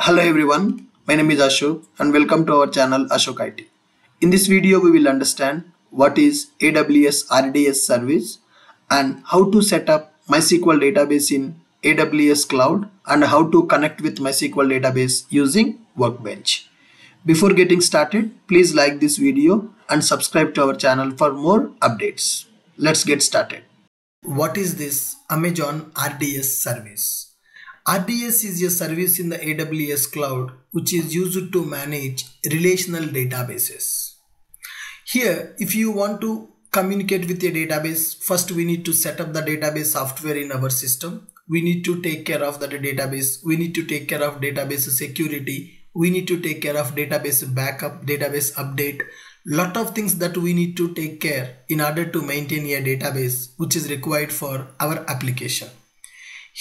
Hello everyone, my name is Ashok and welcome to our channel Ashok IT. In this video we will understand what is AWS RDS service and how to set up MySQL database in AWS cloud and how to connect with MySQL database using Workbench. Before getting started, please like this video and subscribe to our channel for more updates. Let's get started. What is this Amazon RDS service? RDS is a service in the AWS cloud which is used to manage relational databases. Here, if you want to communicate with a database, first we need to set up the database software in our system. We need to take care of the database. We need to take care of database security. We need to take care of database backup, database update. Lot of things that we need to take care in order to maintain a database which is required for our application.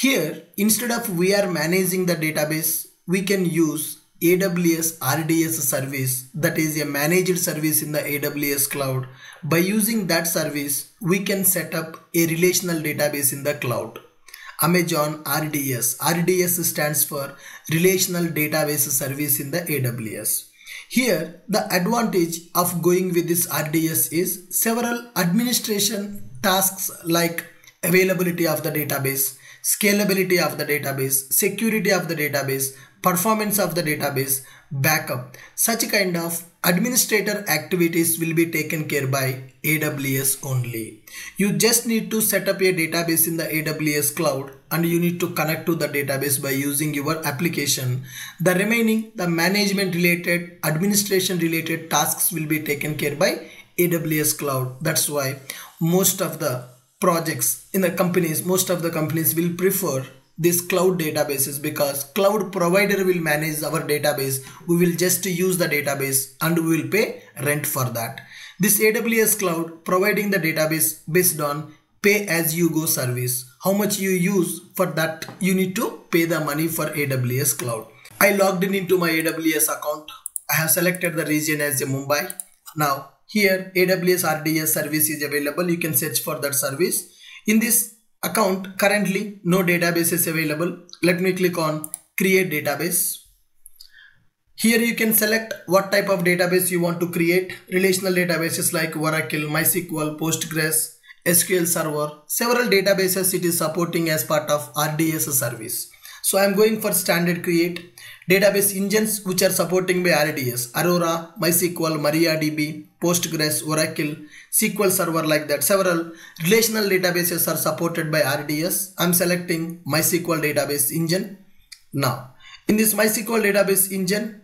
Here, instead of we are managing the database, we can use AWS RDS service, that is a managed service in the AWS cloud. By using that service, we can set up a relational database in the cloud. Amazon RDS. RDS stands for Relational Database Service in the AWS. Here, the advantage of going with this RDS is several administration tasks like availability of the database, scalability of the database, security of the database, performance of the database, backup. Such kind of administrator activities will be taken care by AWS only. You just need to set up a database in the AWS cloud and you need to connect to the database by using your application. The remaining, the management related, administration related tasks will be taken care by AWS cloud. That's why most of the projects in the companies, most of the companies will prefer this cloud databases because cloud provider will manage our database. We will just use the database and we will pay rent for that. This AWS cloud providing the database based on pay as you go service. How much you use, for that you need to pay the money for AWS cloud. I logged in into my AWS account. I have selected the region as Mumbai. Now here AWS RDS service is available. You can search for that service. In this account currently no database is available. Let me click on create database. Here you can select what type of database you want to create. Relational databases like Oracle, MySQL, Postgres, SQL Server. Several databases it is supporting as part of RDS service. So I am going for standard create. Database engines which are supporting by RDS: Aurora, MySQL, MariaDB, Postgres, Oracle, SQL Server, like that. Several relational databases are supported by RDS. I'm selecting MySQL database engine. Now, in this MySQL database engine,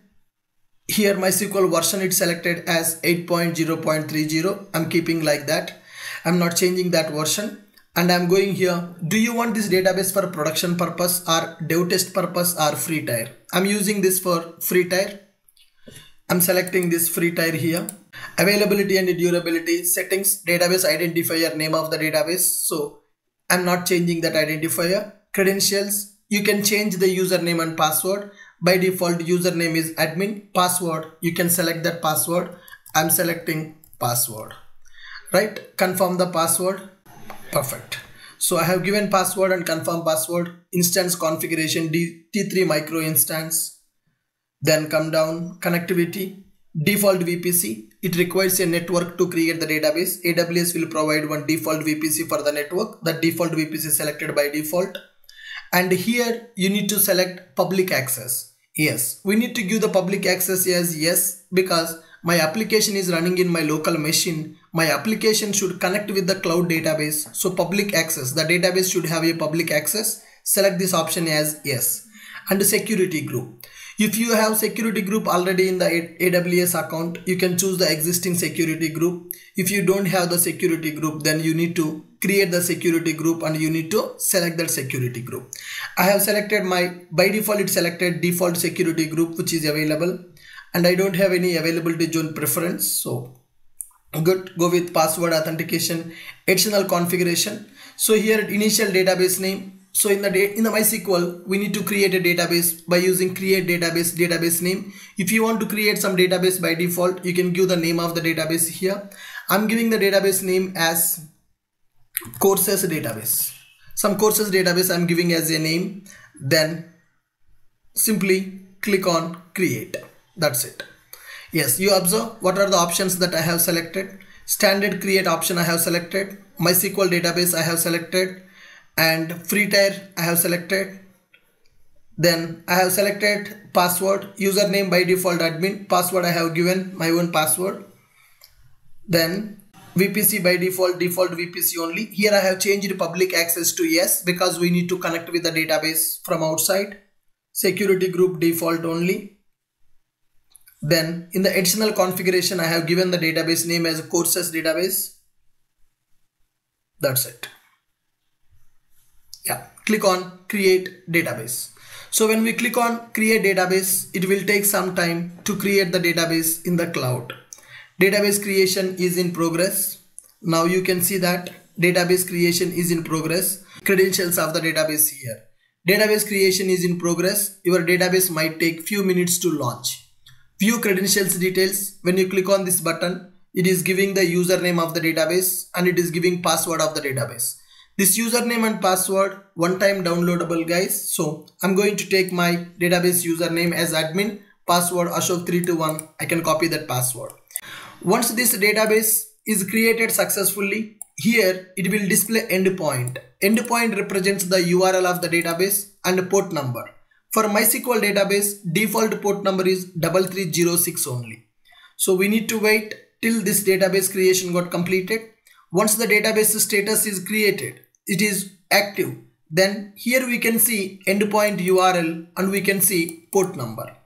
here MySQL version is selected as 8.0.30. I'm keeping like that. I'm not changing that version. And I'm going here, do you want this database for production purpose or dev test purpose or free tier? I'm using this for free tier. I'm selecting this free tier here. Availability and durability settings, database identifier, name of the database. So I'm not changing that identifier. Credentials, you can change the username and password. By default, username is admin. Password, you can select that password. I'm selecting password. Right, confirm the password. Perfect. So I have given password and confirm password. Instance configuration, T3 micro instance. Then come down, connectivity, default VPC. It requires a network to create the database. AWS will provide one default VPC for the network. The default VPC is selected by default. And here you need to select public access. Yes, we need to give the public access as yes because my application is running in my local machine. My application should connect with the cloud database. So public access, the database should have a public access. Select this option as yes. And security group. If you have security group already in the AWS account, you can choose the existing security group. If you don't have the security group, then you need to create the security group and you need to select that security group. I have selected my, by default it selected default security group which is available. And I don't have any availability zone preference. So good, go with password authentication, additional configuration. So here initial database name. So in the MySQL, we need to create a database by using create database, database name. If you want to create some database by default, you can give the name of the database here. I'm giving the database name as courses database. Some courses database I'm giving as a name. Then simply click on create. That's it. Yes, you observe what are the options that I have selected. Standard create option I have selected, MySQL database I have selected, and free tier I have selected. Then I have selected password, username by default admin, password I have given my own password. Then VPC by default, default VPC only. Here I have changed public access to yes because we need to connect with the database from outside. Security group default only. Then in the additional configuration I have given the database name as courses database. That's it. Yeah, click on create database. So when we click on create database, it will take some time to create the database in the cloud. Database creation is in progress. Now you can see that database creation is in progress. Credentials of the database here. Database creation is in progress. Your database might take few minutes to launch. View credentials details. When you click on this button, it is giving the username of the database and it is giving password of the database. This username and password one-time downloadable, guys. So I'm going to take my database username as admin, password Ashok321. I can copy that password. Once this database is created successfully, here it will display endpoint. Endpoint represents the URL of the database and port number. For MySQL database, default port number is 3306 only. So we need to wait till this database creation got completed. Once the database status is created, it is active. Then here we can see endpoint URL and we can see port number.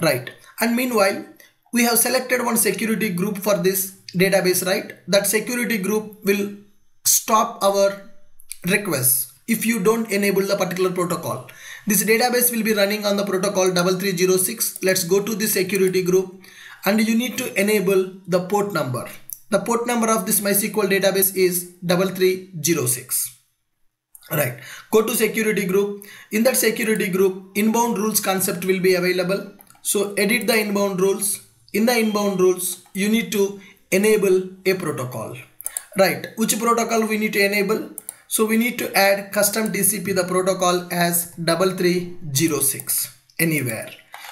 Right. And meanwhile, we have selected one security group for this database, right? That security group will stop our requests if you don't enable the particular protocol. This database will be running on the protocol 3306. Let's go to the security group and you need to enable the port number. The port number of this MySQL database is 3306. Right. Go to security group. In that security group, inbound rules concept will be available. So edit the inbound rules. In the inbound rules, you need to enable a protocol, right? Which protocol we need to enable? So we need to add custom TCP, the protocol as 3306 anywhere.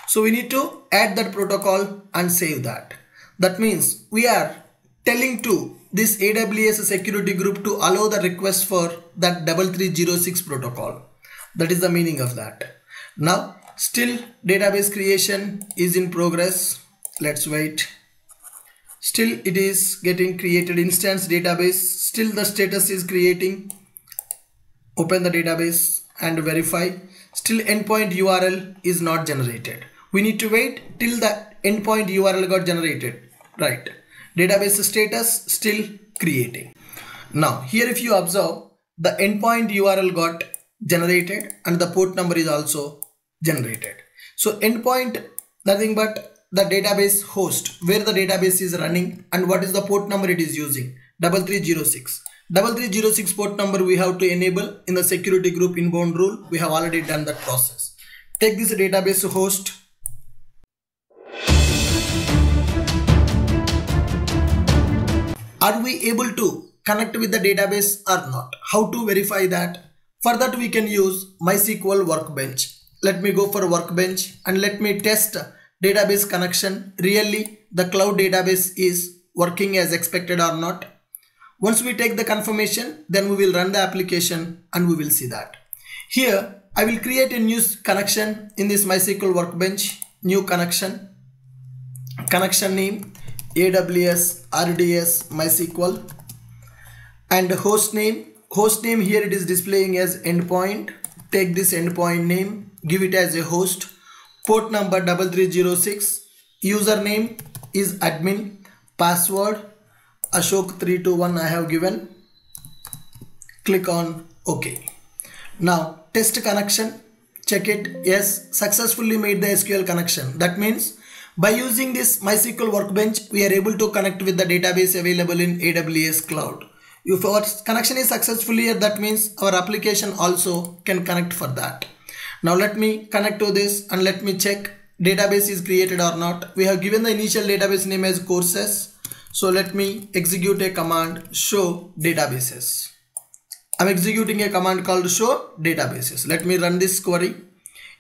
So we need to add that protocol and save that. That means we are telling to this AWS security group to allow the request for that 3306 protocol. That is the meaning of that. Now, still database creation is in progress. Let's wait. Still it is getting created, instance database. Still the status is creating. Open the database and verify. Still endpoint URL is not generated. We need to wait till the endpoint URL got generated. Right. Database status still creating. Now here if you observe, the endpoint URL got generated and the port number is also generated. So endpoint nothing but the database host where the database is running and what is the port number it is using, 3306. 3306 port number we have to enable in the security group inbound rule. We have already done that process. Take this database host. Are we able to connect with the database or not? How to verify that? For that we can use MySQL Workbench. Let me go for Workbench and let me test database connection. Really, the cloud database is working as expected or not. Once we take the confirmation, then we will run the application and we will see that. Here, I will create a new connection in this MySQL Workbench. New connection. Connection name AWS RDS MySQL and host name. Host name here it is displaying as endpoint. Take this endpoint name, give it as a host. Port number 3306, username is admin, password Ashok321 I have given. Click on OK. Now test connection, check it. Yes, successfully made the SQL connection. That means by using this MySQL Workbench, we are able to connect with the database available in AWS cloud. If our connection is successful here, that means our application also can connect for that. Now let me connect to this and let me check database is created or not. We have given the initial database name as courses. So let me execute a command, show databases. I'm executing a command called show databases. Let me run this query.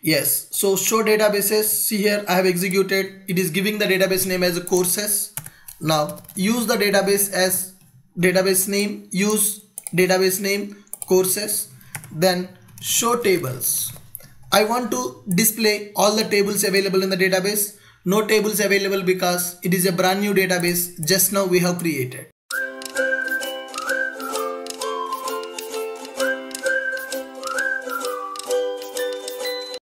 Yes, so show databases. See here, I have executed. It is giving the database name as courses. Now use the database as database name, use database name courses. Then show tables. I want to display all the tables available in the database. No tables available because it is a brand new database just now we have created.